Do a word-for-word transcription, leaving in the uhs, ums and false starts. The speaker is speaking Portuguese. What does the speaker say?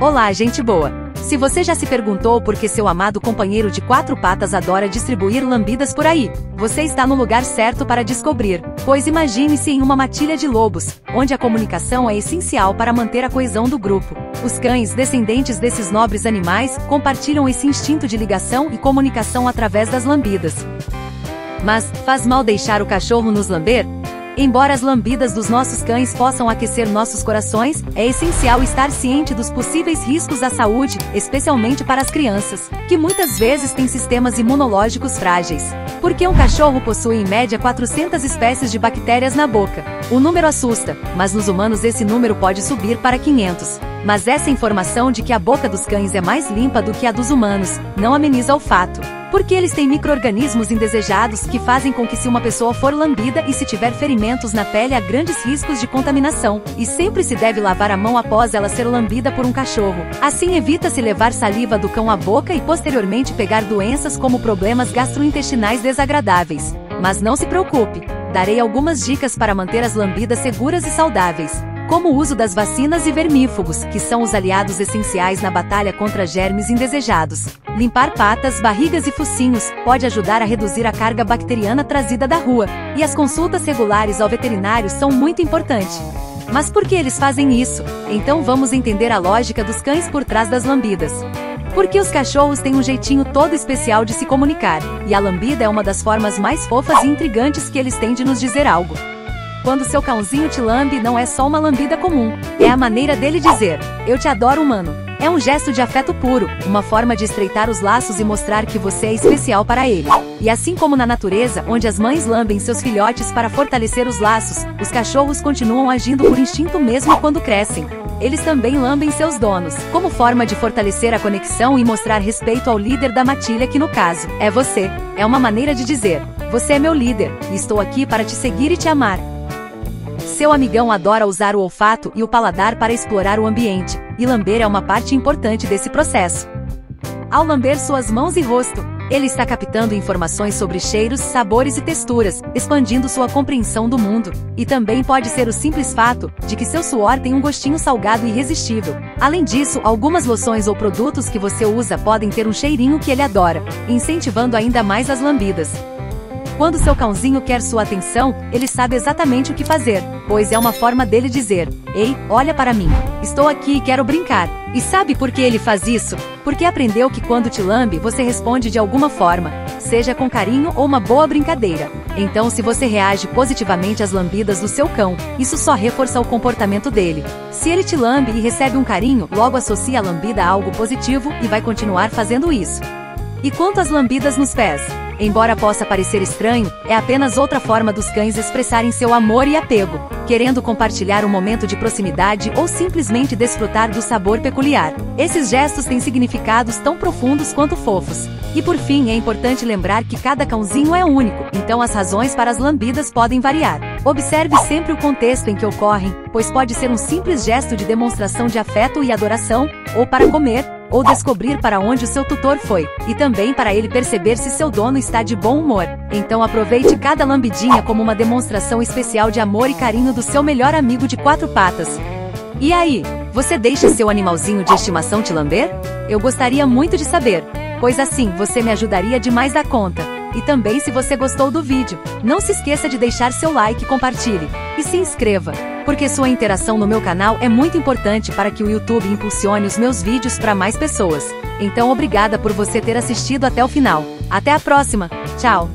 Olá, gente boa! Se você já se perguntou por que seu amado companheiro de quatro patas adora distribuir lambidas por aí, você está no lugar certo para descobrir, pois imagine-se em uma matilha de lobos, onde a comunicação é essencial para manter a coesão do grupo. Os cães descendentes desses nobres animais compartilham esse instinto de ligação e comunicação através das lambidas. Mas, faz mal deixar o cachorro nos lamber? Embora as lambidas dos nossos cães possam aquecer nossos corações, é essencial estar ciente dos possíveis riscos à saúde, especialmente para as crianças, que muitas vezes têm sistemas imunológicos frágeis. Porque um cachorro possui em média quatrocentas espécies de bactérias na boca. O número assusta, mas nos humanos esse número pode subir para quinhentas. Mas essa informação de que a boca dos cães é mais limpa do que a dos humanos, não ameniza o fato. Porque eles têm micro-organismos indesejados que fazem com que se uma pessoa for lambida e se tiver ferimentos na pele há grandes riscos de contaminação, e sempre se deve lavar a mão após ela ser lambida por um cachorro. Assim evita-se levar saliva do cão à boca e posteriormente pegar doenças como problemas gastrointestinais desagradáveis. Mas não se preocupe, darei algumas dicas para manter as lambidas seguras e saudáveis, como o uso das vacinas e vermífugos, que são os aliados essenciais na batalha contra germes indesejados. Limpar patas, barrigas e focinhos pode ajudar a reduzir a carga bacteriana trazida da rua, e as consultas regulares ao veterinário são muito importantes. Mas por que eles fazem isso? Então vamos entender a lógica dos cães por trás das lambidas. Porque os cachorros têm um jeitinho todo especial de se comunicar, e a lambida é uma das formas mais fofas e intrigantes que eles têm de nos dizer algo. Quando seu cãozinho te lambe, não é só uma lambida comum, é a maneira dele dizer, eu te adoro, humano. É um gesto de afeto puro, uma forma de estreitar os laços e mostrar que você é especial para ele. E assim como na natureza, onde as mães lambem seus filhotes para fortalecer os laços, os cachorros continuam agindo por instinto mesmo quando crescem. Eles também lambem seus donos, como forma de fortalecer a conexão e mostrar respeito ao líder da matilha, que no caso, é você. É uma maneira de dizer, você é meu líder, e estou aqui para te seguir e te amar. Seu amigão adora usar o olfato e o paladar para explorar o ambiente, e lamber é uma parte importante desse processo. Ao lamber suas mãos e rosto, ele está captando informações sobre cheiros, sabores e texturas, expandindo sua compreensão do mundo. E também pode ser o simples fato de que seu suor tem um gostinho salgado e irresistível. Além disso, algumas loções ou produtos que você usa podem ter um cheirinho que ele adora, incentivando ainda mais as lambidas. Quando seu cãozinho quer sua atenção, ele sabe exatamente o que fazer, pois é uma forma dele dizer, ei, olha para mim, estou aqui e quero brincar. E sabe por que ele faz isso? Porque aprendeu que quando te lambe, você responde de alguma forma, seja com carinho ou uma boa brincadeira. Então se você reage positivamente às lambidas do seu cão, isso só reforça o comportamento dele. Se ele te lambe e recebe um carinho, logo associa a lambida a algo positivo e vai continuar fazendo isso. E quanto às lambidas nos pés? Embora possa parecer estranho, é apenas outra forma dos cães expressarem seu amor e apego, querendo compartilhar um momento de proximidade ou simplesmente desfrutar do sabor peculiar. Esses gestos têm significados tão profundos quanto fofos. E por fim, é importante lembrar que cada cãozinho é único, então as razões para as lambidas podem variar. Observe sempre o contexto em que ocorrem, pois pode ser um simples gesto de demonstração de afeto e adoração, ou para comer, ou descobrir para onde o seu tutor foi, e também para ele perceber se seu dono está de bom humor. Então aproveite cada lambidinha como uma demonstração especial de amor e carinho do seu melhor amigo de quatro patas. E aí, você deixa seu animalzinho de estimação te lamber? Eu gostaria muito de saber, pois assim você me ajudaria demais da conta. E também, se você gostou do vídeo, não se esqueça de deixar seu like, compartilhe e se inscreva, porque sua interação no meu canal é muito importante para que o YouTube impulsione os meus vídeos para mais pessoas. Então obrigada por você ter assistido até o final. Até a próxima, tchau!